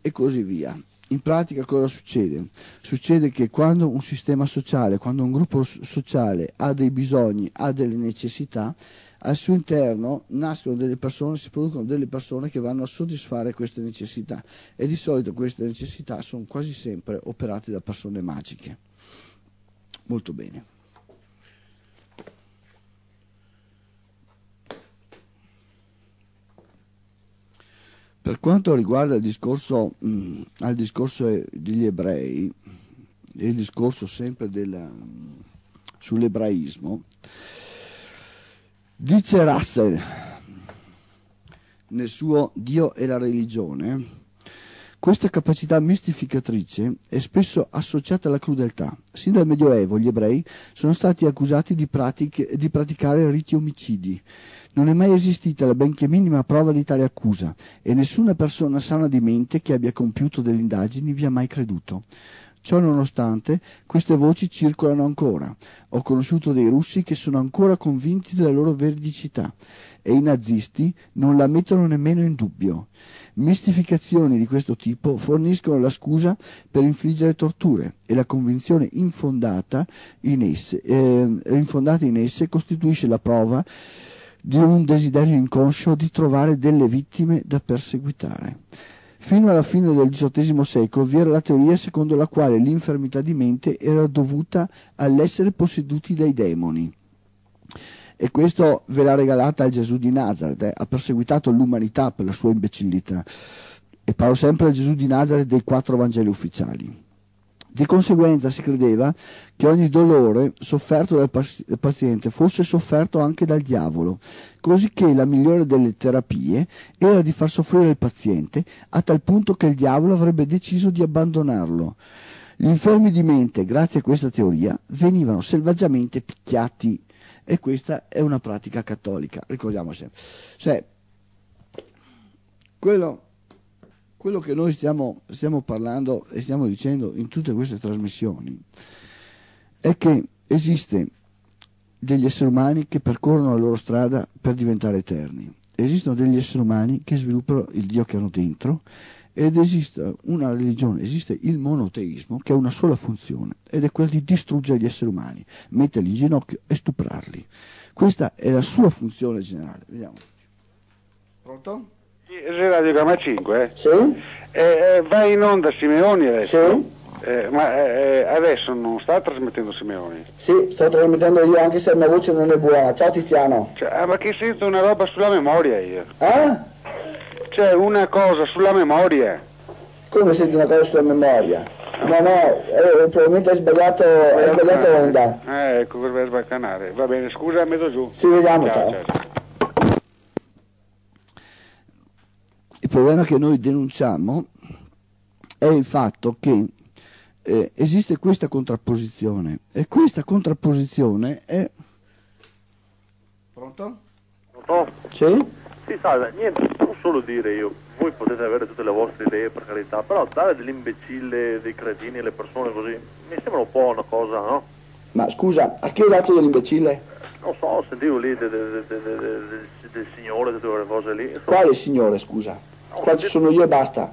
e così via. In pratica cosa succede? Succede che quando un sistema sociale, quando un gruppo sociale ha dei bisogni, ha delle necessità, al suo interno nascono delle persone, si producono delle persone che vanno a soddisfare queste necessità, e di solito queste necessità sono quasi sempre operate da persone magiche. Molto bene. Per quanto riguarda il discorso, al discorso degli ebrei, il discorso sempre sull'ebraismo, dice Russell nel suo Dio e la religione: questa capacità mistificatrice è spesso associata alla crudeltà. Sin dal Medioevo gli ebrei sono stati accusati di praticare riti omicidi. Non è mai esistita la benché minima prova di tale accusa, e nessuna persona sana di mente che abbia compiuto delle indagini vi ha mai creduto. Ciò nonostante, queste voci circolano ancora. Ho conosciuto dei russi che sono ancora convinti della loro veridicità, e i nazisti non la mettono nemmeno in dubbio. Mistificazioni di questo tipo forniscono la scusa per infliggere torture, e la convinzione infondata in esse costituisce la prova di un desiderio inconscio di trovare delle vittime da perseguitare. Fino alla fine del XVIII secolo vi era la teoria secondo la quale l'infermità di mente era dovuta all'essere posseduti dai demoni. E questo ve l'ha regalata a Gesù di Nazareth, ha perseguitato l'umanità per la sua imbecillità. E parlo sempre a Gesù di Nazareth dei 4 Vangeli ufficiali. Di conseguenza si credeva che ogni dolore sofferto dal paziente fosse sofferto anche dal diavolo, così che la migliore delle terapie era di far soffrire il paziente a tal punto che il diavolo avrebbe deciso di abbandonarlo. Gli infermi di mente, grazie a questa teoria, venivano selvaggiamente picchiati, e questa è una pratica cattolica, ricordiamo sempre. Cioè, quello che noi stiamo parlando e stiamo dicendo in tutte queste trasmissioni è che esiste degli esseri umani che percorrono la loro strada per diventare eterni, esistono degli esseri umani che sviluppano il Dio che hanno dentro, ed esiste una religione, esiste il monoteismo, che ha una sola funzione, ed è quella di distruggere gli esseri umani, metterli in ginocchio e stuprarli. Questa è la sua funzione generale. Vediamo. Pronto? Radio Gamma 5, Sì. Va in onda Simeoni adesso? Sì. Ma adesso non sta trasmettendo Simeoni? Sì, sto trasmettendo io, anche se la mia voce non è buona. Ciao Tiziano. Cioè, ma che sento una roba sulla memoria io. Cioè, una cosa sulla memoria. Come senti una cosa sulla memoria? No, probabilmente hai sbagliato, onda. Ecco, per sbaccanare. Va bene, scusa, metto giù. Sì, vediamo, ciao. Il problema che noi denunciamo è il fatto che esiste questa contrapposizione, e questa contrapposizione è... Pronto? Pronto? Sì? Sì, salve, niente, devo solo dire io, voi potete avere tutte le vostre idee per carità, però dare dell'imbecille, dei cretini alle persone così, mi sembra un po' una cosa, no? Ma scusa, a chi ho dato dell'imbecille? Non so, sentivo lì del signore, tutte quelle cose lì. Insomma. Quale signore, scusa? No, qua ci sono io e basta.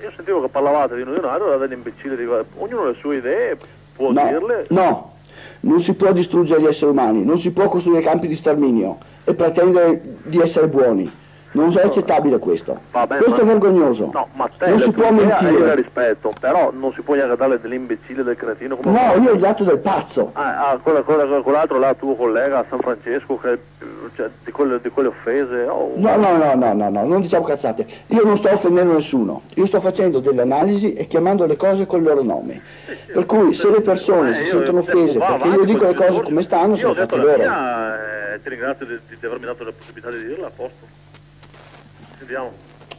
Io sentivo che parlavate di uno e un altro, era dell'imbecille, ognuno ha le sue idee, può dirle. No, non si può distruggere gli esseri umani, non si può costruire campi di sterminio e pretendere di essere buoni. Non è accettabile questo. Vabbè, questo è vergognoso. No, Matteo, non si può mentire. Io la rispetto, però non si può neanche dare dell'imbecille, del cretino. Come no, io ho dato del pazzo. Quell'altro là, tuo collega a San Francesco, che, cioè, di quelle offese. Oh. No, non diciamo cazzate. Io non sto offendendo nessuno. Io sto facendo delle analisi e chiamando le cose col loro nome. Per cui se le persone si sentono offese perché io dico le cose come stanno, sono fatte loro. Ti ringrazio di avermi dato la possibilità di dirla, a posto.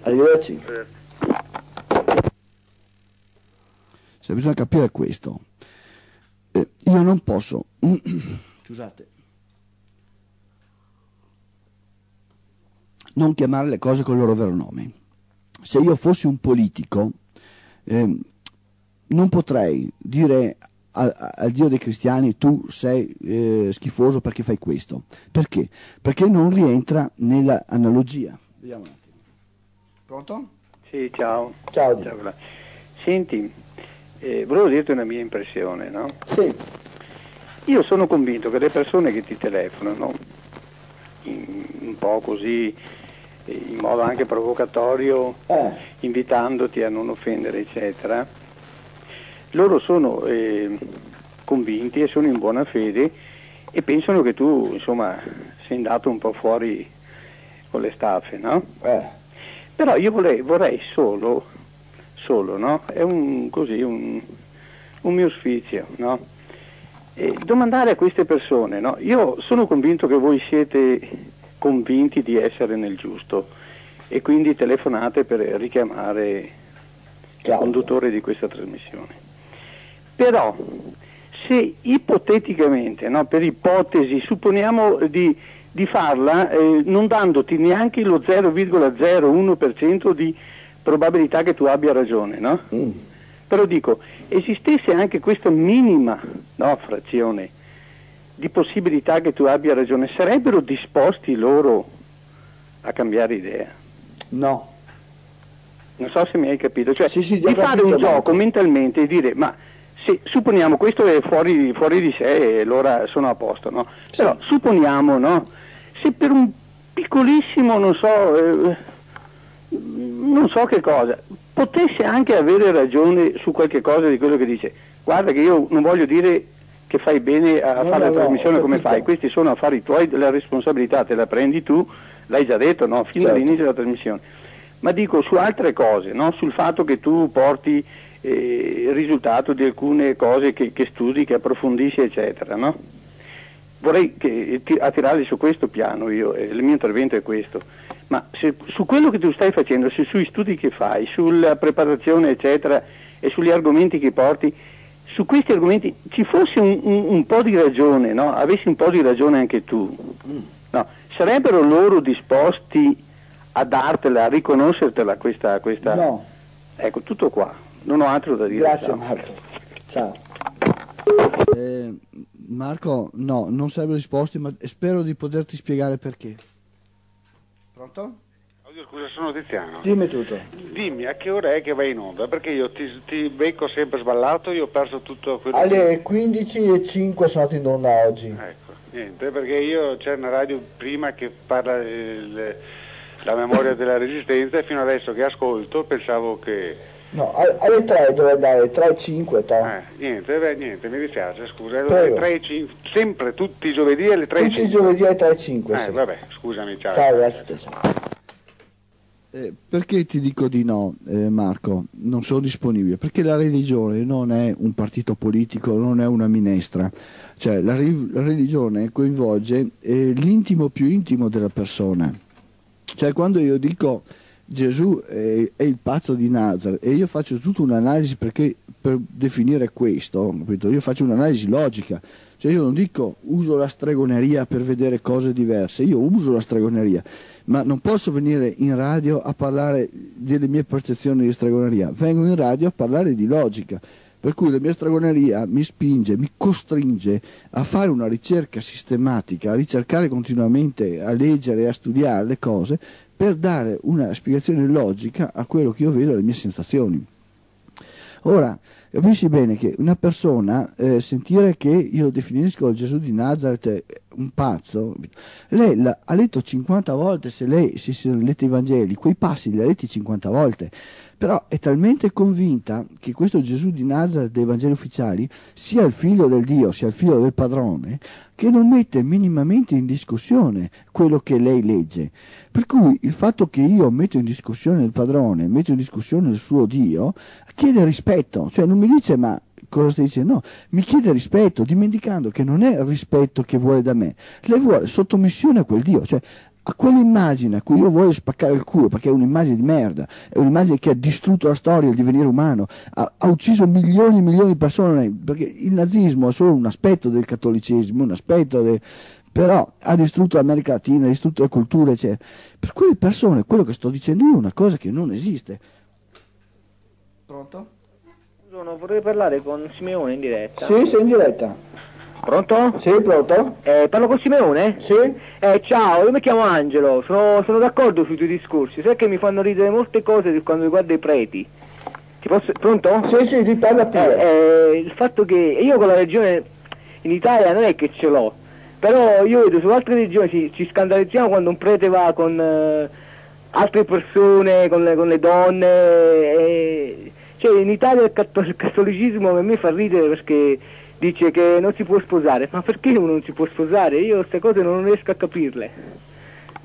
Arrivederci. Cioè, bisogna capire questo. Io non posso scusate, non chiamare le cose con il loro vero nome. Se io fossi un politico non potrei dire al Dio dei cristiani: tu sei schifoso perché fai questo. Perché? Perché non rientra nella analogia. Vediamo un attimo. Pronto? Sì, ciao. Ciao. Senti, volevo dirti una mia impressione, no? Sì. Io sono convinto che le persone che ti telefonano, un po' così, in modo anche provocatorio, invitandoti a non offendere, eccetera, loro sono convinti e sono in buona fede e pensano che tu, insomma, sei andato un po' fuori con le staffe, no? Però io vorrei solo, no? È un mio sfizio, no? E domandare a queste persone, no? Io sono convinto che voi siete convinti di essere nel giusto e quindi telefonate per richiamare il conduttore di questa trasmissione. Però, se ipoteticamente, no? Per ipotesi, supponiamo di farla non dandoti neanche lo 0,01% di probabilità che tu abbia ragione, no? Però dico, esistesse anche questa minima frazione di possibilità che tu abbia ragione, sarebbero disposti loro a cambiare idea? No. Non so se mi hai capito, cioè sì, di fare un gioco mentalmente e dire ma... Sì, supponiamo, questo è fuori di sé e allora sono a posto, no? Sì. Però supponiamo, no? Se per un piccolissimo, non so, non so che cosa, potesse anche avere ragione su qualche cosa di quello che dice. Guarda che io non voglio dire che fai bene a fare la trasmissione come fai, questi sono affari tuoi, la responsabilità te la prendi tu, l'hai già detto, no? Fino all'inizio della trasmissione. Ma dico su altre cose, no? Sul fatto che tu porti il risultato di alcune cose che studi, che approfondisci, eccetera, no? Vorrei attirarli su questo piano io, il mio intervento è questo. Ma se, su quello che tu stai facendo, se, sui studi che fai, sulla preparazione, eccetera, e sugli argomenti che porti, su questi argomenti ci fosse un po' di ragione, no? Avessi un po' di ragione anche tu, no? Sarebbero loro disposti a dartela, a riconoscertela questa? No. Ecco, tutto qua, non ho altro da dire. Grazie, ciao. Marco, ciao. Marco, no, non sarebbero disposti, ma spero di poterti spiegare perché. Pronto? Scusa, sono Tiziano. Dimmi tutto. Dimmi a che ora è che vai in onda, perché io ti becco sempre sballato, io ho perso tutto quello. Alle 15:05 sono andato in onda oggi. Ecco, niente, perché io c'è una radio prima che parla la memoria della resistenza e fino adesso che ascolto pensavo che... No, alle 3 dove andare, 3:05. Niente, mi dispiace, scusa. Alle 3:05, sempre tutti i giovedì alle 3:05. Tutti i giovedì alle 3:05. Sì. Vabbè, scusami, ciao. Ciao, grazie. Perché ti dico di no, Marco? Non sono disponibile, perché la religione non è un partito politico, non è una minestra, cioè la religione coinvolge l'intimo più intimo della persona, cioè quando io dico Gesù è il pazzo di Nazareth e io faccio tutta un'analisi perché per definire questo, capito? Io faccio un'analisi logica, cioè io non dico uso la stregoneria per vedere cose diverse, io uso la stregoneria. Ma non posso venire in radio a parlare delle mie percezioni di stregoneria, vengo in radio a parlare di logica, per cui la mia stregoneria mi spinge, mi costringe a fare una ricerca sistematica, a ricercare continuamente, a leggere e a studiare le cose per dare una spiegazione logica a quello che io vedo, alle mie sensazioni. Ora, capisci bene che una persona sentire che io definisco Gesù di Nazareth un pazzo, lei ha letto 50 volte, se lei si sono letti i Vangeli, quei passi li ha letti 50 volte, però è talmente convinta che questo Gesù di Nazareth dei Vangeli ufficiali sia il figlio del Dio, sia il figlio del padrone, che non mette minimamente in discussione quello che lei legge. Per cui il fatto che io metto in discussione il padrone, metto in discussione il suo Dio, chiede rispetto, cioè non mi dice ma cosa stai dicendo, no, mi chiede rispetto, dimenticando che non è il rispetto che vuole da me, lei vuole sottomissione a quel Dio, cioè a quell'immagine a cui io voglio spaccare il culo, perché è un'immagine di merda, è un'immagine che ha distrutto la storia, il divenire umano, ha ucciso milioni e milioni di persone, perché il nazismo è solo un aspetto del cattolicesimo, un aspetto del... però ha distrutto l'America Latina, ha distrutto la cultura, eccetera. Per quelle persone quello che sto dicendo io è una cosa che non esiste. Pronto? Buongiorno, vorrei parlare con Simeone in diretta. Sì, sei in diretta. Pronto? Sì, pronto. Parlo con Simeone? Sì. Ciao, io mi chiamo Angelo, sono d'accordo sui tuoi discorsi, sai che mi fanno ridere molte cose per quanto riguarda i preti. Ti posso... Pronto? Sì, sì, ti parla pure. Il fatto che io con la religione in Italia non è che ce l'ho, però io vedo su altre religioni ci scandalizziamo quando un prete va con altre persone, con le donne, cioè in Italia il cattolicismo a me fa ridere perché... dice che non si può sposare, ma perché uno non si può sposare? Io queste cose non riesco a capirle.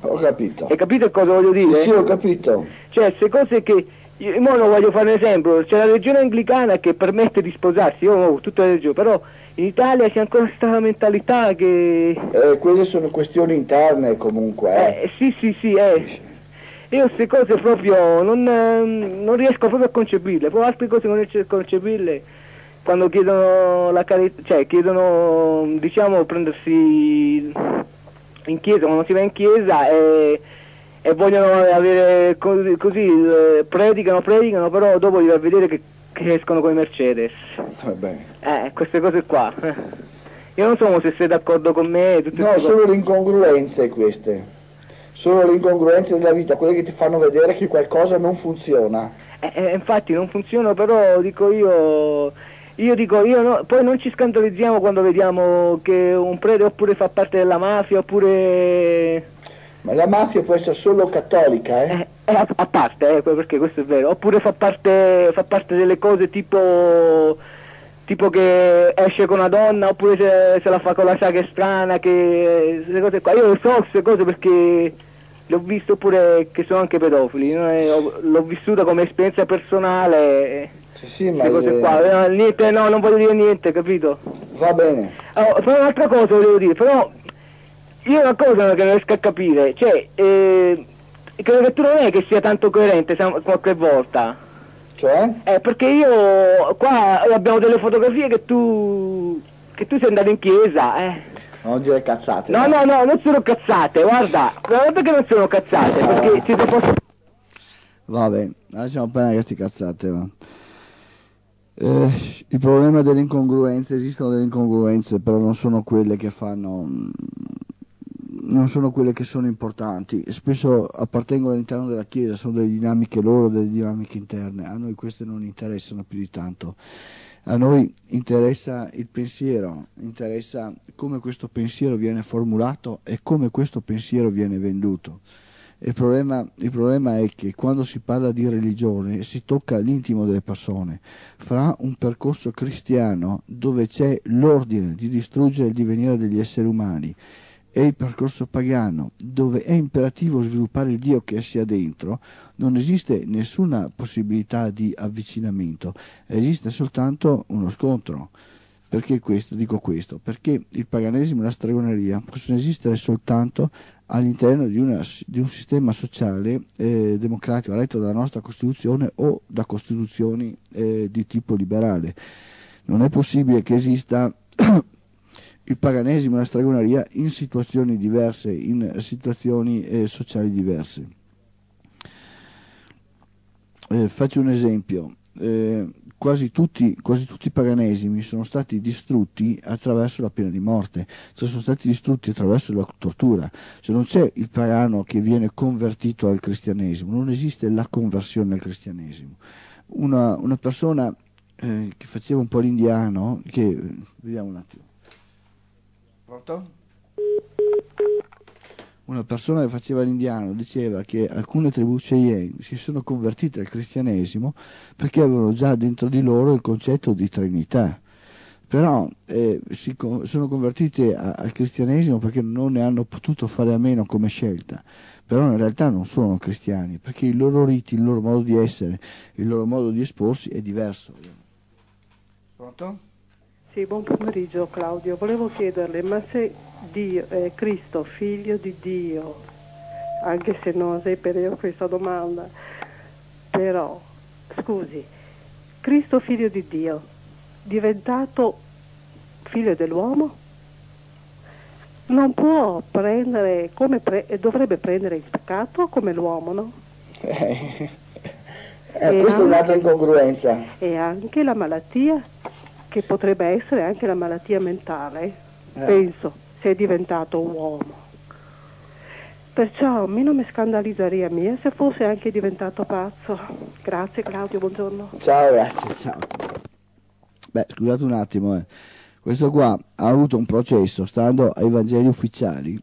Ho capito. Hai capito cosa voglio dire? Sì, ho capito. Cioè, queste cose che... Io non voglio fare un esempio, c'è la religione anglicana che permette di sposarsi, io ho tutte le religioni, però in Italia c'è ancora questa mentalità che... quelle sono questioni interne comunque. Sì. Io queste cose proprio non riesco proprio a concepirle, poi altre cose non riesco a concepirle. Quando chiedono la carità, cioè chiedono, diciamo, prendersi in chiesa, quando si va in chiesa e vogliono avere così, predicano, però dopo gli va a vedere che escono con i Mercedes. Queste cose qua. Io non so se sei d'accordo con me. No, sono le incongruenze queste, sono le incongruenze della vita, quelle che ti fanno vedere che qualcosa non funziona. Infatti non funziona, però dico io... no, poi non ci scandalizziamo quando vediamo che un prete oppure fa parte della mafia, oppure... Ma la mafia può essere solo cattolica, eh? a parte, perché questo è vero. Oppure fa parte delle cose tipo che esce con una donna, oppure se la fa con la sciaga strana, che queste cose qua. Io so queste cose perché le ho viste, oppure che sono anche pedofili. L'ho vissuta come esperienza personale. Sì, ma cose qua. Niente, no, non voglio dire niente, capito? Va bene. Allora, però un'altra cosa volevo dire, però io una cosa che non riesco a capire, cioè credo che tu non è che sia tanto coerente qualche volta. Cioè? Perché io qua abbiamo delle fotografie che tu sei andato in chiesa, Non dire cazzate. No, non sono cazzate, guarda che non sono cazzate, perché ci posso... Vabbè, lasciamo appena che sti cazzate, va. Il problema delle incongruenze, esistono delle incongruenze, però non sono quelle che fanno, non sono quelle che sono importanti, spesso appartengono all'interno della Chiesa, sono delle dinamiche loro, delle dinamiche interne, a noi queste non interessano più di tanto, a noi interessa il pensiero, interessa come questo pensiero viene formulato e come questo pensiero viene venduto. Il problema è che quando si parla di religione si tocca l'intimo delle persone. Fra un percorso cristiano dove c'è l'ordine di distruggere il divenire degli esseri umani e il percorso pagano dove è imperativo sviluppare il Dio che sia dentro, non esiste nessuna possibilità di avvicinamento, esiste soltanto uno scontro. Perché questo? Dico questo perché il paganesimo e la stregoneria possono esistere soltanto all'interno di un sistema sociale democratico eletto dalla nostra Costituzione o da Costituzioni di tipo liberale. Non è possibile che esista il paganesimo e la stregoneria in situazioni diverse, in situazioni sociali diverse. Faccio un esempio. Quasi tutti i paganesimi sono stati distrutti attraverso la pena di morte, cioè sono stati distrutti attraverso la tortura. Cioè non c'è il pagano che viene convertito al cristianesimo, non esiste la conversione al cristianesimo. Una persona che faceva un po' l'indiano, che vediamo un attimo. Pronto? Una persona che faceva l'indiano diceva che alcune tribù Cheyenne si sono convertite al cristianesimo perché avevano già dentro di loro il concetto di Trinità, però sono convertite al cristianesimo perché non ne hanno potuto fare a meno come scelta, però in realtà non sono cristiani perché i loro riti, il loro modo di essere, il loro modo di esporsi è diverso. Pronto? Sì, buon pomeriggio Claudio, volevo chiederle, ma se Dio è Cristo figlio di Dio, anche se non reperire io questa domanda, però scusi, Cristo figlio di Dio diventato figlio dell'uomo non può prendere come dovrebbe prendere il peccato come l'uomo, no? Questa è un'altra incongruenza. E anche la malattia, che potrebbe essere anche la malattia mentale, penso, se è diventato uomo. Perciò a me non mi scandalizzaria mia se fosse anche diventato pazzo. Grazie Claudio, buongiorno. Ciao, grazie, ciao. Beh, scusate un attimo, questo qua ha avuto un processo, stando ai Vangeli ufficiali,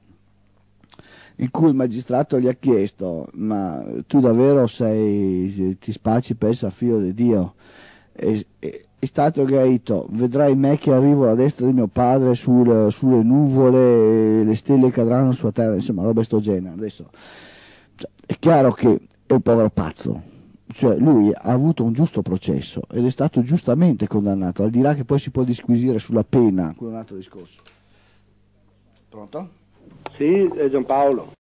in cui il magistrato gli ha chiesto: ma tu davvero ti spacci per il figlio di Dio? È stato che ha detto: vedrai me che arrivo alla destra di mio padre sulle nuvole, le stelle cadranno sulla terra, insomma roba di sto genere. Adesso cioè, è chiaro che è un povero pazzo, cioè lui ha avuto un giusto processo ed è stato giustamente condannato, al di là che poi si può disquisire sulla pena, quello è un altro discorso. Pronto? Sì, è Gianpaolo.